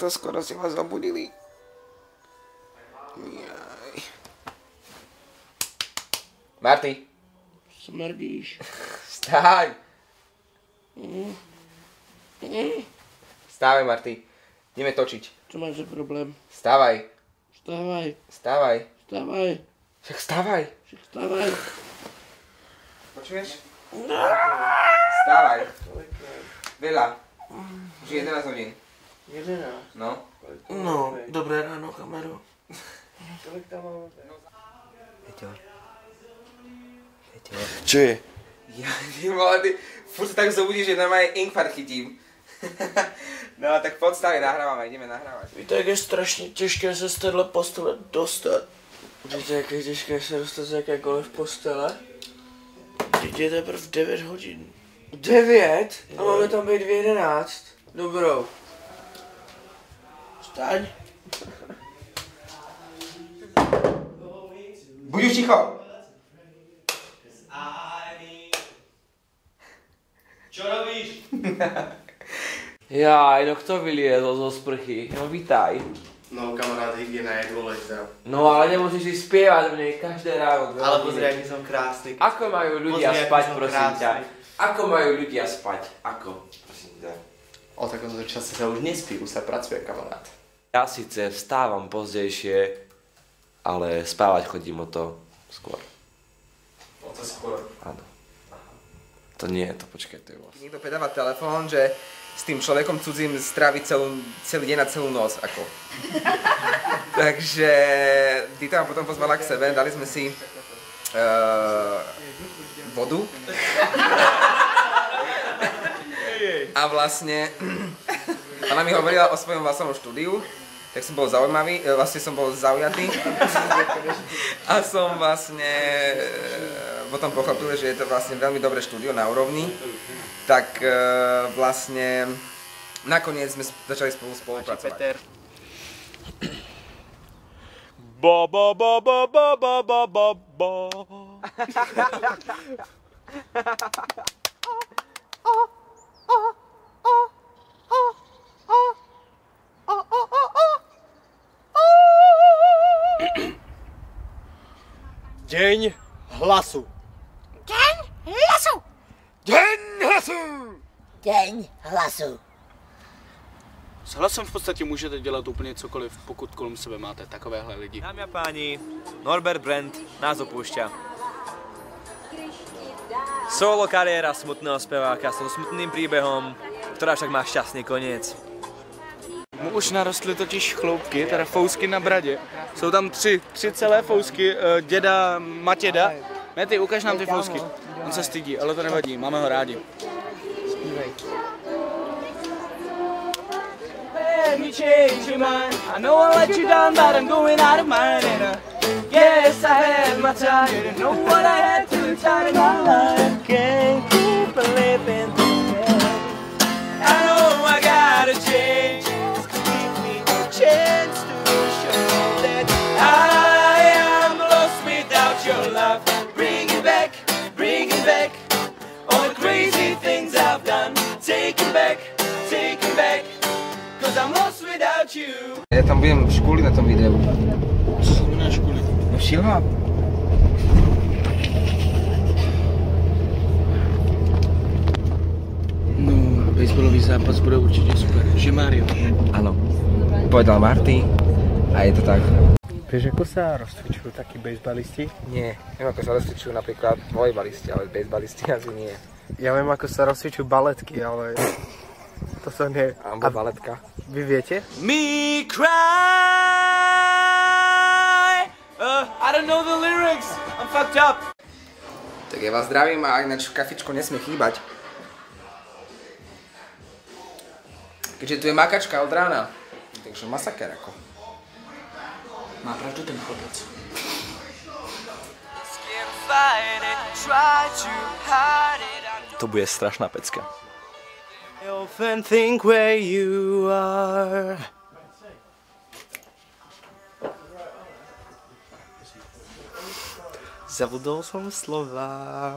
Cartas Coração Azul Burili. Marty. Smargish. Stávej. Stávej, Marty. Ideme točiť. Čo máš za problém? Stávaj. Stávaj. Stávaj. Stávaj. Však stávaj. Však stávaj. Počuješ? Stávaj. Veľa. Už 11 hodín. 11? No. No, dobré ráno, kamaru. Kolik tam máme? Peťo. Peťo. Čo je? Ja neviem, ty furt sa tak zobudíš, že normálne infarkt chytím. No tak poď stále nahrávame, ideme nahrávať. Víte, jak je strašně těžké se z téhle postele dostat. Víte, jak je těžké se dostat z jakékoliv postele? Teď je teprve 9 hodin. 9? A máme tam být 11. Dobrou. Vstaň. Buď už ticho. Čo robíš? Jaj, no kto vyliezol zo sprchy? No vítaj. No kamarád, hygiena je dôležitá. No ale nemôžeš si spievať mne každé ráno. Ale pozri, aký som krásny. Ako majú ľudia spať, prosím ťa? Ako majú ľudia spať? Ako? Prosím ťa. O takomto čase sa už nespí, už sa pracuje, kamarát. Ja síce vstávam pozdejšie, ale spávať chodím o to skôr. O to skôr? Áno. To nie je to, počkaj, to je vlastne. Niekto predáva telefón, že s tým človekom cudzím stráviť celý deň a celú noc, ako. Takže Dita ma potom pozvala k sebe, dali sme si vodu. A vlastne ona mi hovorila o svojom vlastnom štúdiu, tak som bol zaujímavý, vlastne som bol zaujatý. A som vlastne potom pochopil, že je to vlastne veľmi dobré štúdio na úrovni. Tak vlastne nakoniec sme začali spolu spolupracovať. Peter. Ba ba ba ba ba ba ba ba ba. Deň hlasu. Deň hlasu. Deň hlasu! Deň hlasu. S hlasem v podstatě můžete dělat úplně cokoliv, pokud kolem sebe máte takovéhle lidi. Dámy a páni, Norbert Brand nás opoušťa. Solo kariéra smutného zpěváka s smutným příběhem, která však má šťastný konec. Mu už narostly totiž chloupky, teda fousky na bradě. Jsou tam tři celé fousky děda Matěda. Ne, ty ukaž nám ty fousky. On se stydí, ale to nevadí, máme ho rádi. Zpívej. Ja tam budem v škúli na tom videu. Co znamená škúli? No šilhám. No, bejsbolový zápas bude určite super. Že Mário? Áno. Povedal Marty a je to tak. Vieš, ako sa rozcvičujú takí bejsbalisti? Nie, neviem ako sa rozcvičujú napríklad volejbalisti, ale bejsbalisti asi nie. Ja viem ako sa rozcvičujú baletky, ale... To som je... Alebo baletka. Vy viete? Me cry! I don't know the lyrics! I'm fucked up! Tak ja vás zdravím a ináč kafičko nesmie chýbať. Keďže tu je makačka od rána. Takže masaker ako. Má pravdu ten chlapec. To bude strašná pecka. I often think where you are. Zabudol som slova.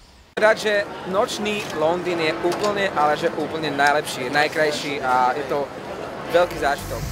Povedať, že nočný Londýn je úplne, ale že úplne najlepší, najkrajší a je to veľký zážitok.